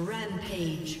Rampage.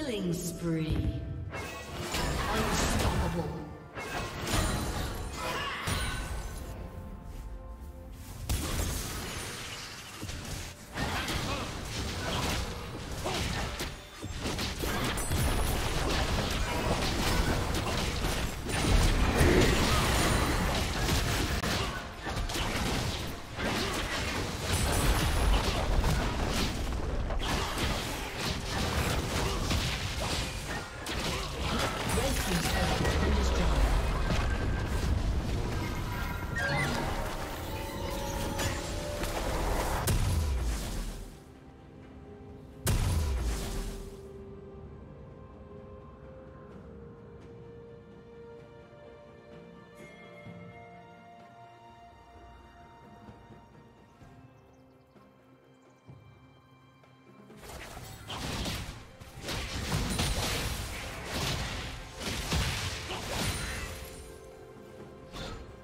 Killing spree.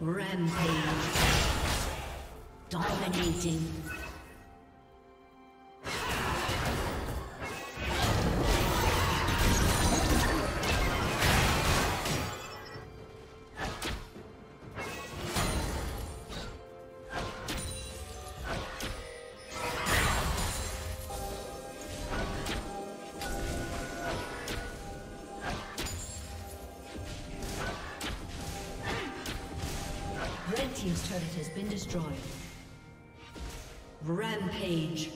Rampage. Dominating. Team's turret has been destroyed. Rampage.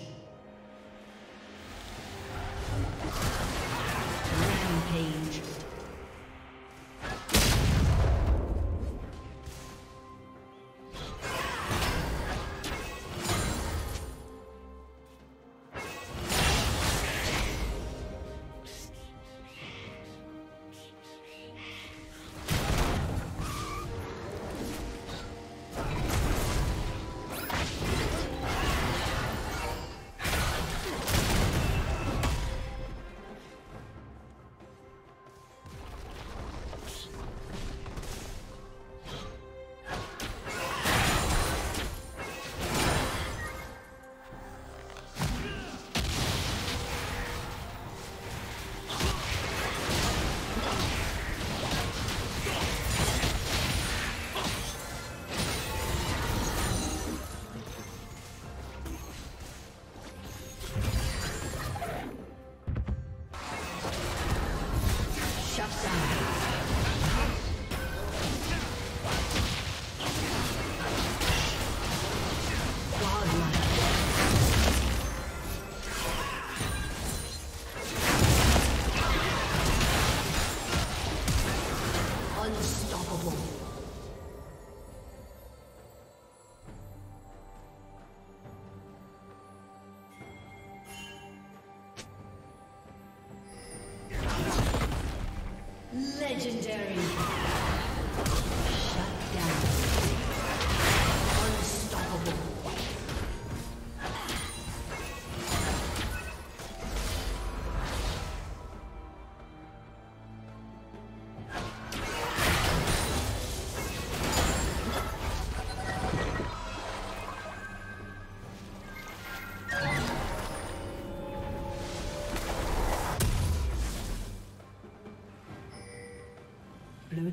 Blue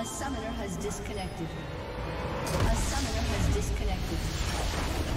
A summoner has disconnected.